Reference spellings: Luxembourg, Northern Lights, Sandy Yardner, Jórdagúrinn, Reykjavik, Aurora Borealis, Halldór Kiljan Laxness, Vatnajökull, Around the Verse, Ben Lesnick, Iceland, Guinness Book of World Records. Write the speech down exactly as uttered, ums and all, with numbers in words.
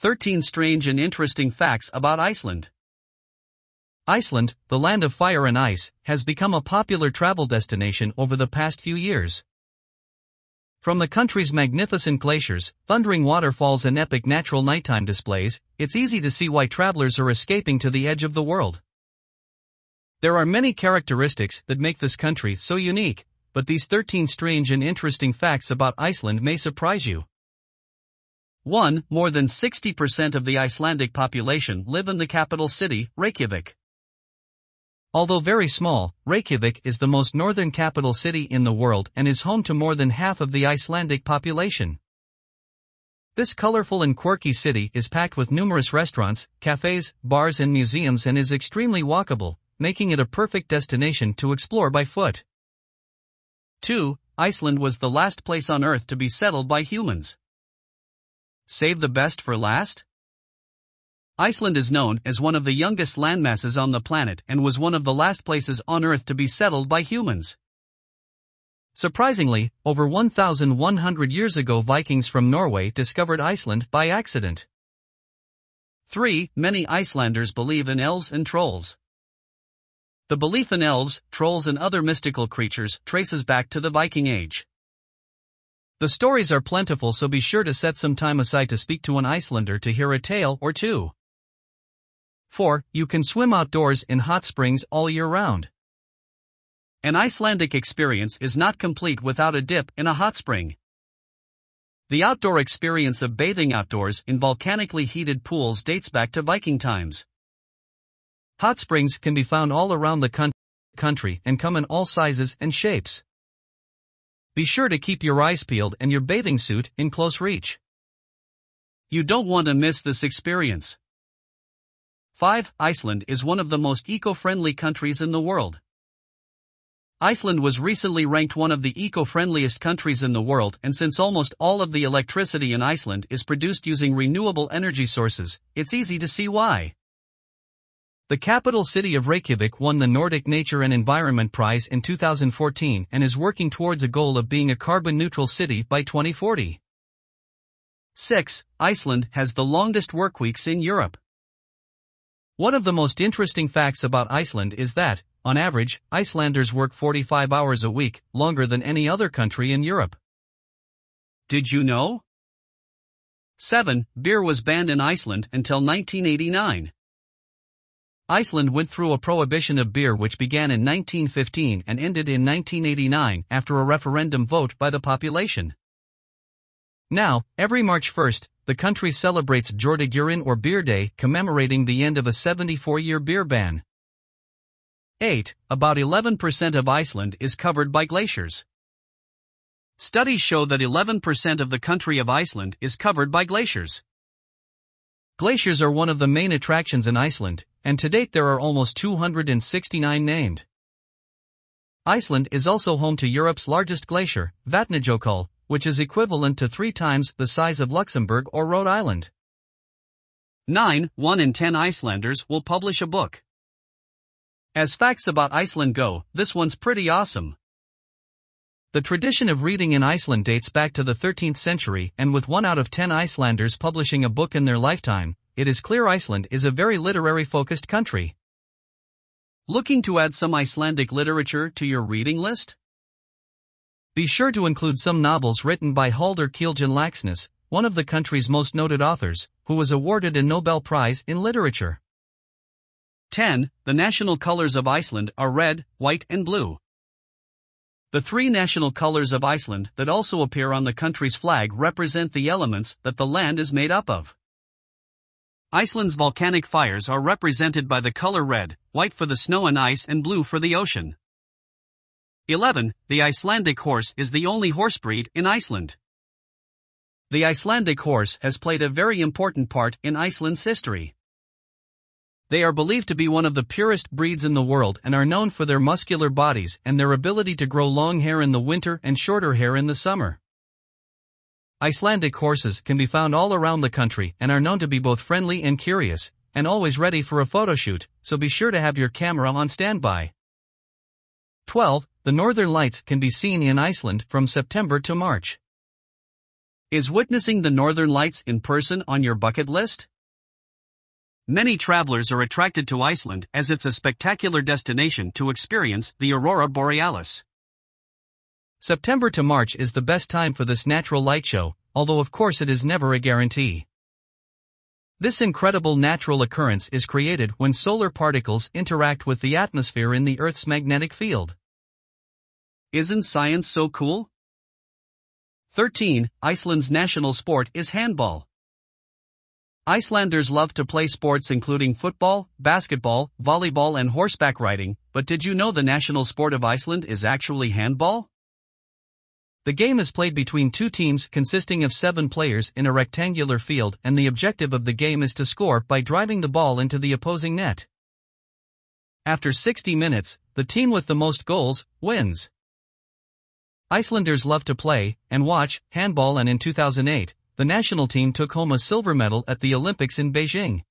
thirteen Strange and Interesting Facts About Iceland. Iceland, the land of fire and ice, has become a popular travel destination over the past few years. From the country's magnificent glaciers, thundering waterfalls and epic natural nighttime displays, it's easy to see why travelers are escaping to the edge of the world. There are many characteristics that make this country so unique, but these thirteen strange and interesting facts about Iceland may surprise you. one More than sixty percent of the Icelandic population live in the capital city, Reykjavik. Although very small, Reykjavik is the most northern capital city in the world and is home to more than half of the Icelandic population. This colorful and quirky city is packed with numerous restaurants, cafes, bars and museums and is extremely walkable, making it a perfect destination to explore by foot. two Iceland was the last place on Earth to be settled by humans. Save the best for last? Iceland is known as one of the youngest landmasses on the planet and was one of the last places on Earth to be settled by humans. Surprisingly, over one thousand one hundred years ago, Vikings from Norway discovered Iceland by accident. three Many Icelanders believe in elves and trolls. The belief in elves, trolls and other mystical creatures traces back to the Viking Age. The stories are plentiful, so be sure to set some time aside to speak to an Icelander to hear a tale or two. four You can swim outdoors in hot springs all year round. An Icelandic experience is not complete without a dip in a hot spring. The outdoor experience of bathing outdoors in volcanically heated pools dates back to Viking times. Hot springs can be found all around the country and come in all sizes and shapes. Be sure to keep your eyes peeled and your bathing suit in close reach. You don't want to miss this experience. five Iceland is one of the most eco-friendly countries in the world. Iceland was recently ranked one of the eco-friendliest countries in the world, and since almost all of the electricity in Iceland is produced using renewable energy sources, it's easy to see why. The capital city of Reykjavik won the Nordic Nature and Environment Prize in two thousand fourteen and is working towards a goal of being a carbon-neutral city by twenty forty. six Iceland has the longest workweeks in Europe. One of the most interesting facts about Iceland is that, on average, Icelanders work forty-five hours a week, longer than any other country in Europe. Did you know? seven Beer was banned in Iceland until nineteen eighty-nine. Iceland went through a prohibition of beer which began in nineteen fifteen and ended in nineteen eighty-nine after a referendum vote by the population. Now, every March first, the country celebrates Jórdagúrinn or Beer Day, commemorating the end of a seventy-four-year beer ban. eight About eleven percent of Iceland is covered by glaciers. Studies show that eleven percent of the country of Iceland is covered by glaciers. Glaciers are one of the main attractions in Iceland, and to date there are almost two hundred sixty-nine named. Iceland is also home to Europe's largest glacier, Vatnajökull, which is equivalent to three times the size of Luxembourg or Rhode Island. nine One in ten Icelanders will publish a book. As facts about Iceland go, this one's pretty awesome. The tradition of reading in Iceland dates back to the thirteenth century, and with one out of ten Icelanders publishing a book in their lifetime, it is clear Iceland is a very literary-focused country. Looking to add some Icelandic literature to your reading list? Be sure to include some novels written by Halldór Kiljan Laxness, one of the country's most noted authors, who was awarded a Nobel Prize in Literature. ten The national colors of Iceland are red, white and blue. The three national colors of Iceland that also appear on the country's flag represent the elements that the land is made up of. Iceland's volcanic fires are represented by the color red, white for the snow and ice, and blue for the ocean. eleven The Icelandic horse is the only horse breed in Iceland. The Icelandic horse has played a very important part in Iceland's history. They are believed to be one of the purest breeds in the world and are known for their muscular bodies and their ability to grow long hair in the winter and shorter hair in the summer. Icelandic horses can be found all around the country and are known to be both friendly and curious, and always ready for a photoshoot, so be sure to have your camera on standby. twelve The Northern Lights can be seen in Iceland from September to March. Is witnessing the Northern Lights in person on your bucket list? Many travelers are attracted to Iceland as it's a spectacular destination to experience the Aurora Borealis. September to March is the best time for this natural light show, although of course it is never a guarantee. This incredible natural occurrence is created when solar particles interact with the atmosphere in the Earth's magnetic field. Isn't science so cool? thirteen. Iceland's national sport is handball. Icelanders love to play sports including football, basketball, volleyball and horseback riding, but did you know the national sport of Iceland is actually handball? The game is played between two teams consisting of seven players in a rectangular field, and the objective of the game is to score by driving the ball into the opposing net. After sixty minutes, the team with the most goals wins. Icelanders love to play and watch handball, and in two thousand eight, the national team took home a silver medal at the Olympics in Beijing.